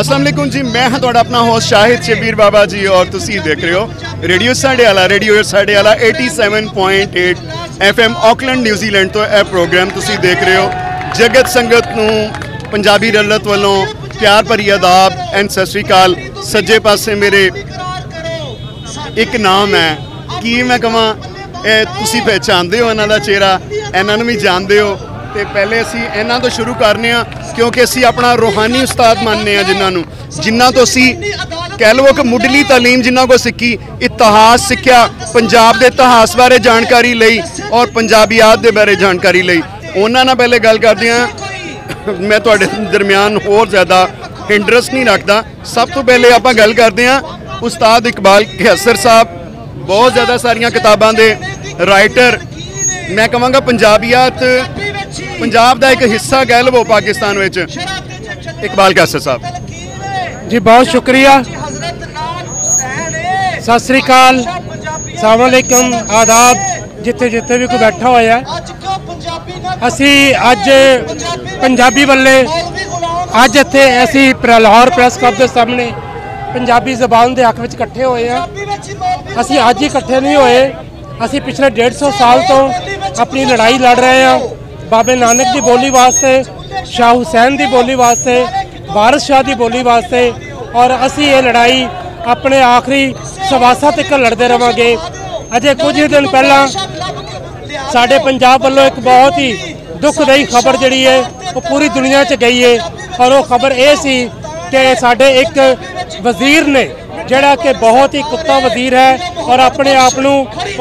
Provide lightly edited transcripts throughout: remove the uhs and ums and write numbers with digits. अस्सलाम वालेकुम जी, मैं हाँ तुहाडा अपना होस्ट शाहिद शबीर बाबा जी और तुसी देख रहे हो रेडियो साढ़े आला 87.8 FM ऑकलैंड न्यूजीलैंड। तो यह प्रोग्राम तुसी देख रहे हो। जगत संगत नूं पंजाबी रलत वालों प्यार भरी अदाब एंड सत श्री अकाल। सज्जे पासे मेरे एक नाम है कि मैं कहां तुसी पहचानते हो इन्हां दा चेहरा, इन्हां नूं भी जानते हो। तो पहले असी इन्हां तो शुरू करने क्योंकि असी अपना रूहानी उस्ताद मानने जिन्हां तो असी कह लो कि मुढ़ली तालीम जिन्हों को सीखी, इतिहास सीखा, पंजाब के इतिहास बारे जानकारी लई और पंजाबियात के बारे जानकारी लई। उन्होंने पहले गल करते हैं, मैं तुहाडे दरम्यान होर ज़्यादा हिंडरस नहीं रखता। सब तो पहले आप गल करते हैं उस्ताद इकबाल खैसर साहब, बहुत ज़्यादा सारिया किताबों के राइटर, मैं कहूँगा पंजाबियात पंजाब का एक हिस्सा कह लवो पाकिस्तान में। इकबाल खैसर साहब जी बहुत शुक्रिया, सत श्री अकाल, अस्सलाम वालेकुम, आदाब। जिथे जिथे भी कोई बैठा होया असी अज पंजाबी वाले अज इत्थे असी लाहौर प्रेस क्लब के सामने पंजाबी जबान के हक में इकट्ठे होए हैं। असी अज ही इकट्ठे नहीं होए, असी पिछले 150 साल तो अपनी लड़ाई लड़ रहे हैं। बाबे नानक की बोली वास्ते, शाह हुसैन की बोली वास्ते, वारिस शाह की बोली वास्ते, और असी ये लड़ाई अपने आखिरी सवासा तक लड़ते रहेंगे। अजे कुछ ही दिन पहला साढ़े पंजाब वालों एक बहुत ही दुखदाई खबर जी है वो पूरी दुनिया च गई है, और वो खबर ये सी कि साढ़े एक वजीर ने जोड़ा कि बहुत ही कुत्ता वजीर है और अपने आप को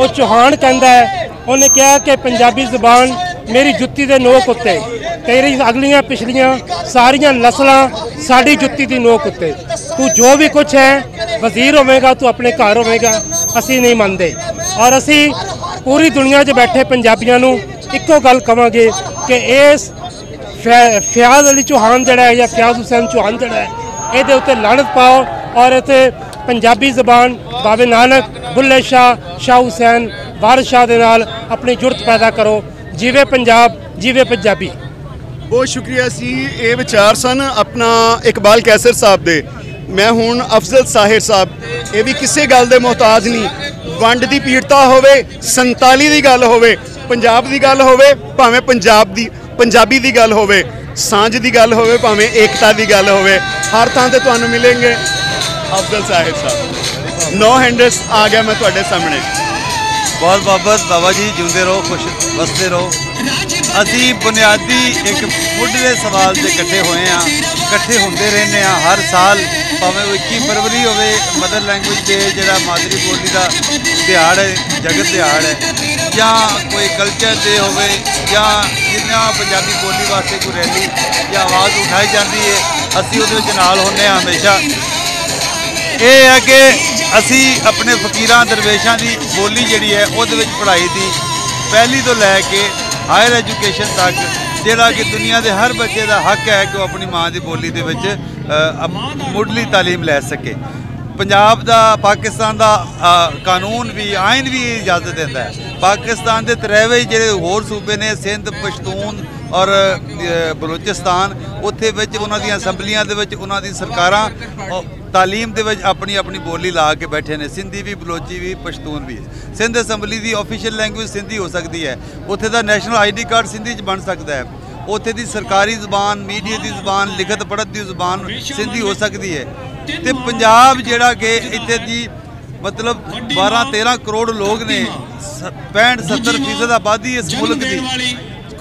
वो चौहान कहता है, उन्हें कहा कि पंजाबी जबान मेरी जुत्ती के नोक उत्ते, तेरी अगलियां पिछलियां सारियां नस्लां साड़ी जुत्ती की नोक उत्ते, तू जो भी कुछ है वजीर होवेगा, तू अपने घर होवेगा। असी नहीं मानते और असी पूरी दुनिया 'च बैठे पंजाबियों नूं इक्को गल कहांगे कि इस फियाज अली चौहान जिहड़ा है या फियाज हुसैन चौहान जिहड़ा है, इहदे उत्ते लानत पाओ और इत्थे पंजाबी जबान बाबे नानक, बुल्ले शाह, शाह हुसैन, वारिस शाह दे नाल अपनी जुड़त पैदा करो। जीवे पंजाब, जीवे पंजाबी। बहुत शुक्रिया। सी ये विचार सन अपना इकबाल कैसर साहब दे। मैं हूँ अफजल साहिब साहब, ये भी किसी गल के मोहताज नहीं। वंड की पीड़ता होवे, 47 की गल होवे, पंजाब की गल होवे, भावें पंजाब की पंजाबी की गल होवे, सांझ की गल होवे, भावें एकता की गल होवे, हर थां ते तुहानूं मिलेंगे अफजल साहिब साहब। 900 आ गया मैं तुहाडे सामने। बहुत बहुत बाबा जी, जिंदे रहो, खुश बसते रहो। असी बुनियादी एक मुढ़ले सवाल से इकट्ठे होए हैं, इकट्ठे होंदे रहने हर साल, भावें 21 फरवरी होवे मदर लैंग्वेज डे जिहड़ा मादरी बोली का दिहाड़ है, जगत दिहाड़ है, या कोई कल्चर डे होवे, या जिन्ना पंजाबी बोली वास्ते कोई रैली या आवाज़ उठाई जाती है, असी उहदे विच नाल होंदे हां हमेशा। ये है कि असी अपने फकीरां दरवेशां की बोली जिहड़ी है उहदे विच पढ़ाई दी पहली तो लैके हायर एजुकेशन तक, जोड़ा कि दुनिया के हर बच्चे का हक है कि वह अपनी माँ की बोली के मुढ़ली तालीम लै सके। पंजाब का पाकिस्तान का कानून भी, आइन भी इजाजत देता है। पाकिस्तान के 93 जोड़े होर सूबे ने, सिंध, पश्तून और बलूचिस्तान, उत्थे उन्होंने असैम्बलियां उन्होंने सरकारां तालीम दे विच अपनी अपनी बोली ला के बैठे ने। सिंधी भी, बलोची भी, पश्तून भी। सिंध असैम्बली की ऑफिशियल लैंग्वेज सिंधी हो सकती है, उत्थे दा नैशनल आईडी कार्ड सिंधी च बन सकता है, उत्थे दी सरकारी जबान, मीडिया की जबान, लिखत पढ़त की जबान सिंधी हो सकती है। तो पंजाब जिहड़ा कि इत्थे दी मतलब 12-13 करोड़ लोग ने, 65-70% आबादी इस मुल्क की,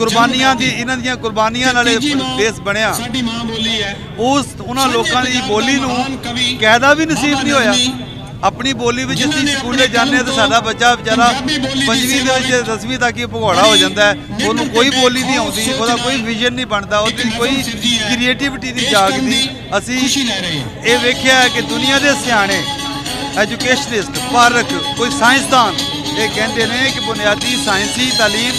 कुर्बानियां दी इन्हां दीयां कुर्बानियां नाल देश बनिया। उस उन्हां लोकां दी बोली नूं कायदा भी नसीब नहीं होया। अपनी बोली में जिस स्कूले जाने तो साडा बच्चा बेचारा 5वीं 10वीं तक ही भगौड़ा हो जाता है, उन्होंने कोई बोली नहीं आती, वह कोई विजन नहीं बनता, उसकी कोई क्रिएटिविटी नहीं जागती। असी ये वेख्या है कि दुनिया के सियाने एजुकेशनिस्ट, पारक, कोई साइंसदान ये कहते हैं कि बुनियादी साइंसी तालीम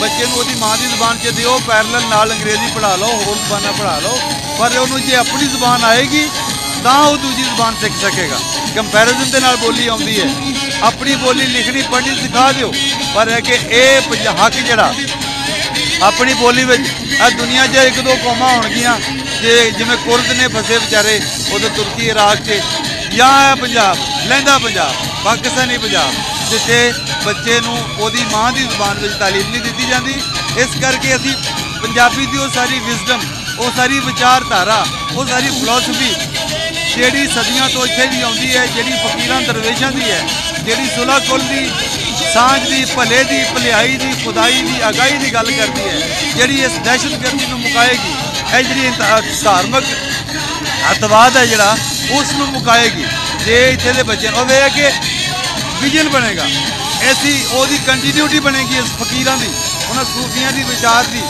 बच्चे को माँ की जबान से दो, पैरल नाल अंग्रेजी पढ़ा लो, होर जबाना पढ़ा लो, पर उन्होंने जे अपनी जबान आएगी तो वह दूसरी जबान सीख सकेगा। कंपैरिजन के नाल बोली आती है। अपनी बोली लिखनी पढ़नी सिखा दो, पर है कि ये हक जड़ा अपनी बोली में दुनिया 'च 1-2 कौमां होणगियां जिमें कुर्द ने फसे बेचारे उधर तुर्की इराक से या है पंजाब लहंदा पंजाब पाकिस्तानी पंजाब जिते बच्चे नूं ओदी माँ की जुबान में तालीम नहीं दी जाती। इस करके असी पंजाबी की वो सारी विजडम वो सारी विचारधारा वो सारी फिलोसफी जी सदियों तो इतने भी आती है जी फकीरां दरवेशों की है जी सुलह कुल की सांझ की भले की भलाई की खुदाई की आगाही की गल करती है जी इस दहशतगर्दी को मुकाएगी है जी धार्मिक अतवाद है जोड़ा उसनू मुकाएगी जे इतने के बच्चे और यह है कि विजन बनेगा ऐसी उसकी कंटीन्यूटी बनेगी इस फकीरां की उन्होंने सूफियां की विचार की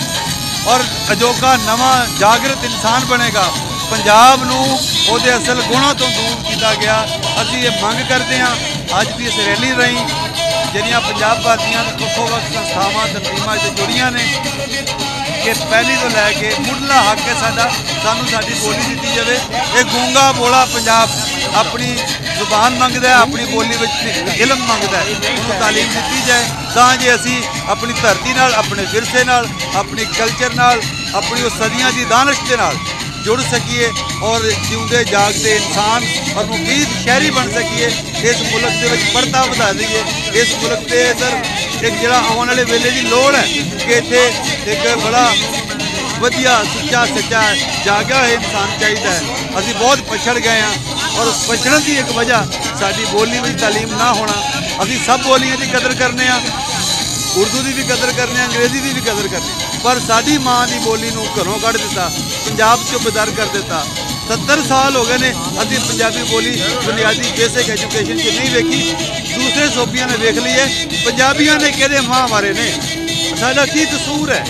और अजोका नवा जागृत इंसान बनेगा। पंजाब नूं उहदे असल गुणों तो दूर किया गया। असीं ये मंग करते हाँ अज की इस रैली रही जिहड़ियां पंजाब वासियां तो वक्त संस्थावां तंजीमां इत्थे जुड़ियां ने कि पहली तो लैके मुढ़ला हक है साडा सानूं साडी बोली दित्ती जावे। ये गूंगा बोला पंजाब अपनी जुबान मंगदा है अपनी बोली विच इलम मंगदा है उन्होंने तालीम दित्ती जाए तां जे असीं अपनी धरती नाल अपने विरसे नाल अपने कल्चर नाल अपनी सदियां दी दानिश दे नाल जुड़ सकिए और जिंदे जागते इंसान और मुफीद शहरी बन सकिए। इस मुल्क के परता बढ़ा दीए इस मुल्क के सर एक जरा आने वाले वेले की लौड़ है कि इतने एक बड़ा वधिया सुच्चा सच्चा जागा है इंसान चाहिए है। असी बहुत पछड़ गए हैं और उस पछड़न की एक वजह साड़ी बोली में तालीम ना होना। असी सब बोलियां की कदर करने उर्दू की भी कदर करने अंग्रेजी की भी कदर करने पर साड़ी माँ की बोली नूं घरों कढ़ दिता पंजाब चो बदर कर दिता। 70 साल हो गए ने अभी पंजाबी बोली बुनियादी बेसिक एजुकेशन च नहीं वेखी दूसरे सूबिया ने वेख ली है। पंजाबियों ने कि माँ मारे ने साडा की कसूर है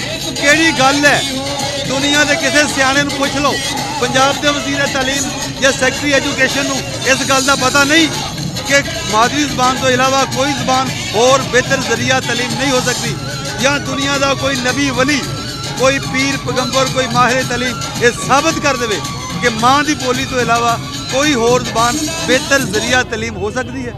कि गल है दुनिया के किसी सियाने नूं पुछ लो पंजाब के वज़ीर तालीम या सैकटरी एजुकेशन इस गल का पता नहीं कि मादरी जबान तो इलावा कोई जबान और बेहतर जरिया तालीम नहीं हो सकती या दुनिया का कोई नबी वली कोई पीर पैगंबर कोई माहिर तालीम ये साबित कर देवे कि माँ की बोली तो इलावा कोई होर जबान बेहतर जरिया तालीम हो सकती है।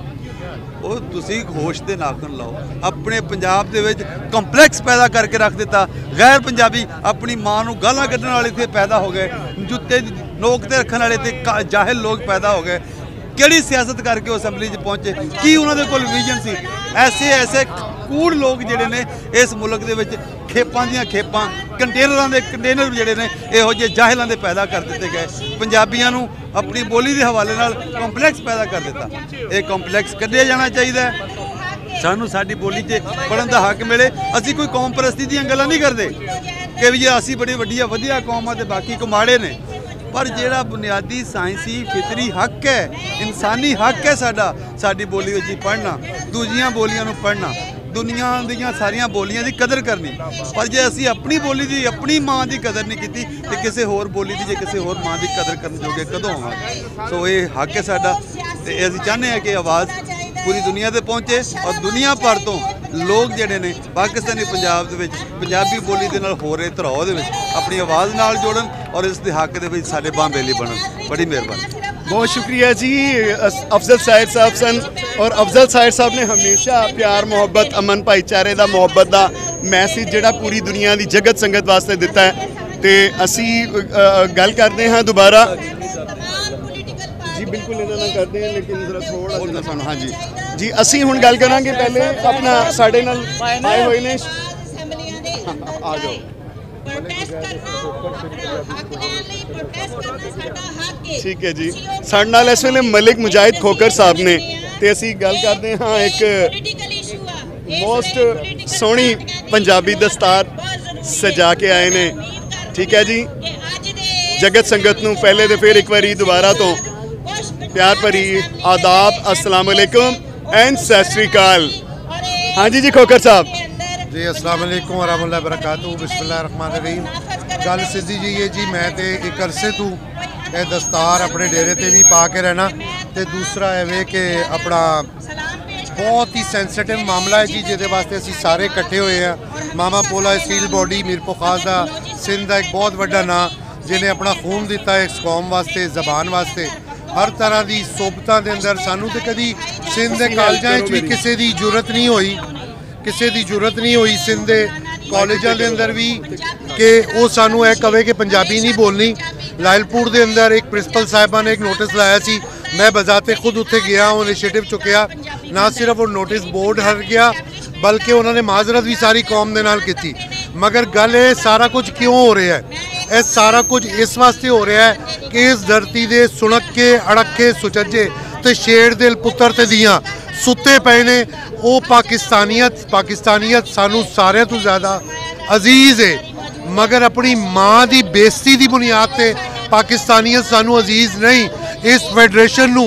और तुसी होश दे नाखन लाओ अपने पंजाब दे विच कंपलैक्स पैदा करके रख दिता। गैर पंजाबी अपनी माँ नूं गालां कड्ढण वाले इत्थे पैदा हो गए जुत्ते नोक ते रखण वाले ते जाहिल लोग पैदा हो गए। केड़ी सियासत करके असैम्बली पहुंचे की उन्होंने कोल विजन सी। ऐसे ऐसे कूड़ लोग जिहड़े ने इस मुल्क दे विच खेपां दियां खेपां कंटेनरां दे कंटेनर जिहड़े ने इहो जिहे जाहिलां दे पैदा कर दित्ते गए। पंजाबियां नूं अपनी बोली दे हवाले नाल कंपलैक्स पैदा कर दित्ता। ये कंपलैक्स कड्ढिया जाना चाहिए सानूं साडी बोली च पढ़न दा हक मिले। असीं कोई कौम परस्ती दियां गल्लां नहीं करदे कि वी असीं बड़ी वड्डी वधिया कौम आ ते बाकी कमाड़े ने पर जेड़ा बुनियादी साइंसी फितरी हक है इंसानी हक है साडा साडी बोली विच पढ़ना दूजियां बोलियां नूं पढ़ना दुनिया दीयां सारियां बोलियां दी कदर करनी पर जे असीं अपनी बोली दी अपनी माँ दी कदर नहीं कीती ते किसी होर बोली दी जे किसी होर माँ दी कदर करन जोगे कदों होवांगे। सो ये हक है साडा ते असीं चाहने हैं कि आवाज़ पूरी दुनिया ते पहुँचे और दुनिया भर तो लोग जिहड़े ने पाकिस्तानी पंजाब दे विच पंजाबी बोली दे नाल हो रहे धराव दे विच अपनी आवाज़ नाल जोड़न और इस दे हक दे विच साडे बांबेली बनन। बड़ी मेहरबानी बहुत शुक्रिया जी अफजल साहिब साहब सन और अफजल साहिब साहब ने हमेशा प्यार मुहब्बत अमन भाईचारे दा मुहब्बत दा मैसेज जिहड़ा पूरी दुनिया दी जगत संगत वास्ते दिता है। तो असी गल करते हाँ दोबारा जी बिल्कुल इन्हां नाल करते हैं लेकिन जरा थोड़ा सा हाँ जी जी असी हुण गल करांगे पहले अपना साडे नाल आए होए ने आ जाओ ठीक है जी साडे नाल इस वेले मलिक मुजाहिद खोकर साहब ने ते असी गल करदे हां एक मोस्ट सोहनी पंजाबी दस्तार सजा के आए ने ठीक है जी जगत संगत नूं पहले ते फिर एक बारी दोबारा तो प्यार भरी आदाब अस्सलाम वालेकुम एंड सत श्री अकाल। हाँ जी जी खोकर साहब जी अस्सलाम वालेकुम वरहमतुल्लाह वबरकातुहू बिस्मिल्लाह रहमान रहीम। गल सिद्धी जी है जी मैं तो एक अरसे तू यह दस्तार अपने डेरे ते भी पा के रहना तो दूसरा एवे कि अपना बहुत ही सेंसिटिव मामला है जी जिहदे वास्ते असीं सारे इकट्ठे हुए हैं। मामा पोला सील बॉडी मीरपुर खास का सिंध का एक बहुत वड्डा नां जिन्हें अपना खून दिता इस कौम वास्ते जबान वास्ते हर तरह की सोबता के अंदर सानू तो कभी सिंध के कॉलेजों भी किसी की जरूरत नहीं हुई सिंध के कॉलेजों के अंदर भी कि वह सानू कहे कि पंजाबी नहीं बोलनी ਲਾਇਲਪੁਰ ਦੇ ਅੰਦਰ ਇੱਕ ਪ੍ਰਿੰਸੀਪਲ ਸਾਹਿਬਾਂ ਨੇ ਇੱਕ ਨੋਟਿਸ ਲਾਇਆ ਸੀ, मैं बजाते खुद उत्थे गया, वो इनिशिएटिव चुकया, ना सिर्फ वो नोटिस बोर्ड हट गया बल्कि उन्होंने माजरत भी सारी कौम के नाल की। मगर गल है सारा कुछ क्यों हो रहा है, यह सारा कुछ इस वास्ते हो रहा है कि इस धरती के सुनक के अड़क के सुचजे तो शेर दे पुत्र ते दियाँ सुते पे ने। वो पाकिस्तानियत सानू सारे तो ज़्यादा अजीज़ है, मगर अपनी माँ की बेइज्जती की बुनियाद से पाकिस्तानियत सानू अजीज़ नहीं। इस फेडरेशन नू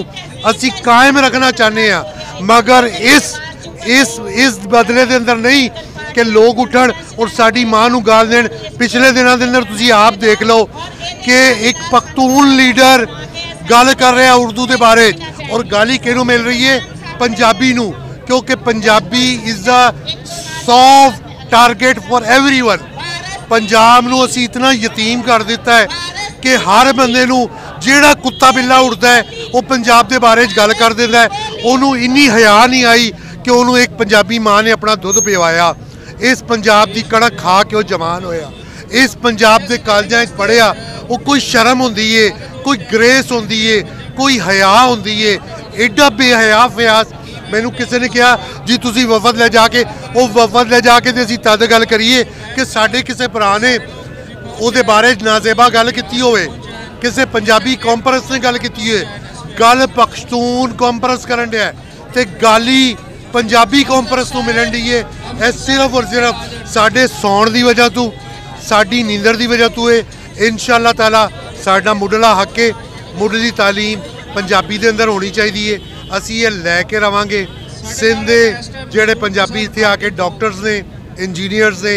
असी कायम रखना चाहते हैं, मगर इस बदले के अंदर नहीं कि लोग उठन और साड़ी माँ नू गाल देन। पिछले दिनों के अंदर तुसी आप देख लो कि एक पख्तून लीडर गल कर रहा उर्दू के बारे और गाली किनू मिल रही है, पंजाबी नू, क्योंकि Punjabi is the soft target for everyone. Punjab नू असी इतना यतीम कर दिता है कि हर बंदे नू जिहड़ा कुत्ता बिल्ला उड़ता है वो पंजाब के बारे गल कर देता है। उन्होंने इन्नी हया नहीं आई कि उन्होंने एक पंजाबी माँ ने अपना दुध पिवाया। इस पंजाब की कणक खा के वो जवान होया, इस पंजाब के कालजां पढ़िया। वो कोई शर्म होंदी है, कोई ग्रेस होंदी है, कोई हया होंदी है। एडा बेहया फयास, मैनू किसी ने कहा जी तुसी वफद ले जाके, वो वफद ले जाके तो असीं तद गल करिए कि साडे किसी भरा ने उहदे बारे नाजेबा गल कीती होवे, किसी पंजाबी कॉन्फ्रेंस ने गल की है, गल पख्तून कॉन्फ्रेंस करन दिया ते गाली पंजाबी कॉन्फ्रेंस को मिलन दी है। यह सिर्फ और सिर्फ साढ़े सौण की वजह तो, साड़ी नींदर की वजह तो है। इंशाअल्लाह ताला साडा मुढ़ला हक है, मुढ़ली तालीम पंजाबी दे अंदर होनी चाहिए है। असी ये लैके रवांगे। सिंध दे जिहड़े पंजाबी इत्थे आके डॉक्टर्स ने, इंजीनियर्स ने,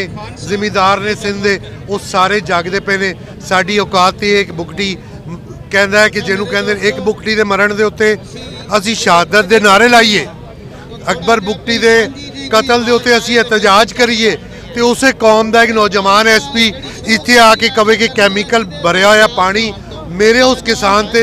जिमीदार ने सिंध दे, वो सारे जागते पे ने। साड़ी औकात है एक बुकटी कहता है कि जिन्हों कहते एक बुकटी के मरण के उत्ते असी शहादत के नारे लाइए, अकबर बुकटी के कतल के उत्ते असी एहतजाज करिए तो उस कौम का एक नौजवान एस पी इतने आके कहे कि कैमिकल भरया हुआ पानी मेरे उस किसान से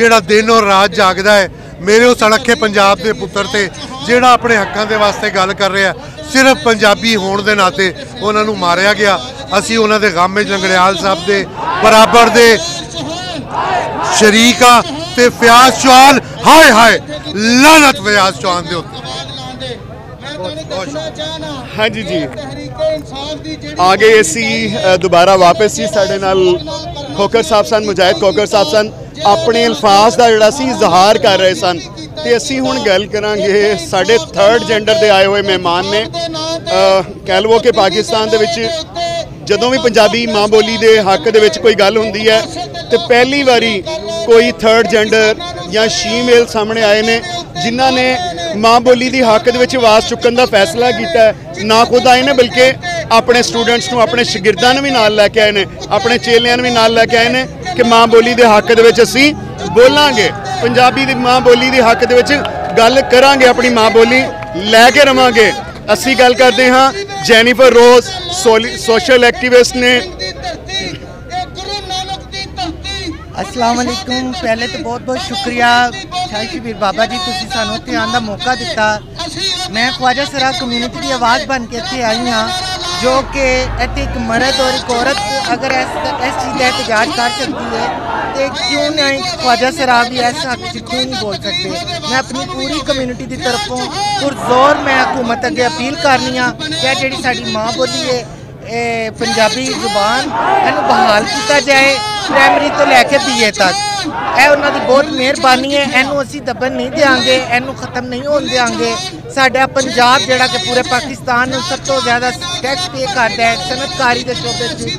जोड़ा दिन और रात जागता है, मेरे उस अणखे पंजाब के पुत्र से जोड़ा अपने हकों के वास्ते गल कर रहा है। सिर्फ पंजाबी होने के नाते उन्होंने मारिया गया। असी उन्होंने गम लंगड़ियाल साहब के बराबर दे शरीक हाँ ते फयाज चौहान, हाय हाय लानत फयाज चौहान दे उत्ते। हाँ जी जी, आगे असी दोबारा वापस जी साढ़े नाल खोकर साहब सन, मुजाहिद खोकर साहब सन, अपने अल्फाज का जोड़ा सी इजहार कर रहे सन। तो असी हुण गल करांगे साढ़े थर्ड जेंडर के आए हुए मेहमान ने। कह लवो कि पाकिस्तान दे विच जदों भी पंजाबी माँ बोली के हक दे विच कोई गल हुंदी है तो पहली बारी कोई थर्ड जेंडर या शीमेल सामने आए ने जिन्हां ने माँ बोली के हक दे विच आवाज़ चुकन का फैसला कीता है। ना खुद आए ने बल्कि अपने स्टूडेंट्स नूं, अपने शागिर्दां नूं भी नाल लैके आए ने, अपने चेलियां नूं भी नाल लैके आए ने कि माँ बोली के हक दे विच असीं बोलांगे, पंजाबी की माँ बोली के हक दे विच गल करांगे, अपनी माँ बोली लैके रवांगे। असी गल करते हाँ जेनिफर रोज सोशल एक्टिविस्ट ने। अस्सलाम वालेकुम, पहले तो बहुत बहुत शुक्रिया शाहिद शबीर बाबा जी, तुसीं सानूं इत्थे आउण दा मौका दिता। मैं ख्वाजा सरा कम्यूनिटी की आवाज़ बन के इत्थे आई हाँ, जो कि इत्थे एक मर्द और एक औरत अगर इस चीज़ का एहतजाज कर सकती है तो क्यों नहीं ख्वाजा सरा भी ऐसा क्यों नहीं बोल सकते। मैं अपनी पूरी कम्यूनिटी की तरफों पुरजोर मैं हुकूमत अगे अपील करनी हाँ कि जिहड़ी साडी माँ बोली है पंजाबी जुबान इहनूं बहाल किया जाए, प्राइमरी तो लैके पीए तक। यह उन्होंने बहुत मेहरबानी है, इनू असी दबन नहीं देंगे, इनू खत्म नहीं होने देंगे। साडा पंजाब जड़ा कि पूरे पाकिस्तान सब तो ज़्यादा टैक्स पे करता है, सनतकारी के शोबे,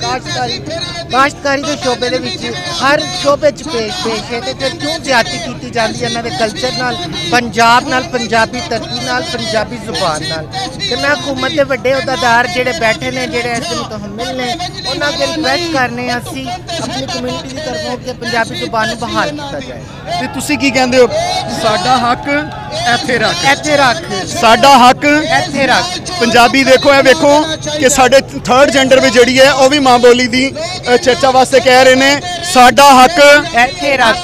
काश्तकारी के शोबे दे विच हर शोबे च पेश है। तो फिर क्यों ज्यादती की जाती है इन्होंने कल्चर नाल, पंजाब नाल, पंजाबी तरकी नाल, पंजाबी जुबान नाल। तो मैं हुकूमत के वड्डे अहदेदार जिहड़े बैठे ने, जिहड़े इस मुतहम्मिल ने, उन्हां अगे रिक्वेस्ट करने असी अपनी कम्यूनिटी की तरफों के पंजाबी जुबान बहाल किया जाए। ते तुसी की कहंदे हो? साडा हक इत्थे रख, इत्थे रख, साडा हक इत्थे रख। पंजाबी देखो, ये देखो कि साडे थर्ड जेंडर में जिहड़ी है वह भी माँ बोली दी चर्चा वास्ते कह रहे हैं। साडा हक इत्थे रख।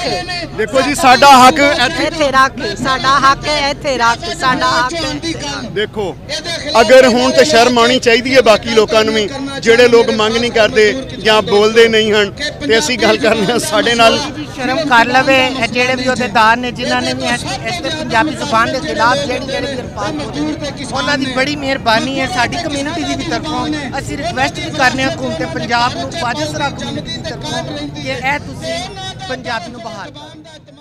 देखो जी साडा हक इत्थे रख, साडा हक इत्थे रख, साडा हक। देखो अगर हुण ते शर्म आनी चाहिदी है बाकी लोकां नूं वी, जिहड़े लोग मंग नहीं करदे जां बोलदे नहीं हन ते असीं गल करने साडे नाल शर्म कर लवे जिहड़े वी ओहदे दान ने जिन्हां ने वी इस पंजाबी ज़बान दे खिलाफ जिहड़ी तरफां उन्हां दी बड़ी मेहरबानी है। साडी कम्युनिटी दी भी तरफों असीं रिक्वेस्ट भी करने हुकूमत पंजाब नूं, ख्वाजा सरा कम्युनिटी दी तरफों कि ए तुसीं पंजाबी नूं बाहर